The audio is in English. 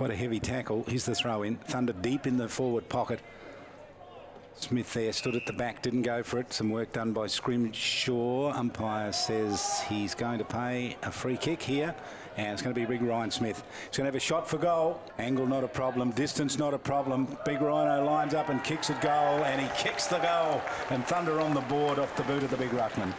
Quite a heavy tackle. Here's the throw in. Thunder deep in the forward pocket. Smith there stood at the back, didn't go for it. Some work done by Scrimshaw. Umpire says he's going to pay a free kick here. And it's going to be big Ryan Smith. He's going to have a shot for goal. Angle not a problem. Distance not a problem. Big Rhino lines up and kicks at goal. And he kicks the goal. And Thunder on the board off the boot of the big ruckman.